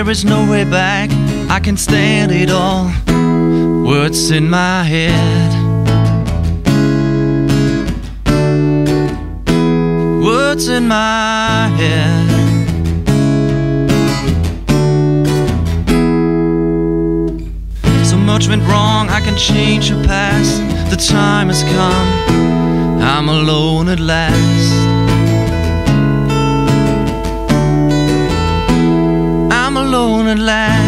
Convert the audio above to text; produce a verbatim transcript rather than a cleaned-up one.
there is no way back. I can stand it all. Words in my head, words in my head. So much went wrong, I can change the past. The time has come, I'm alone at last. Alone at last.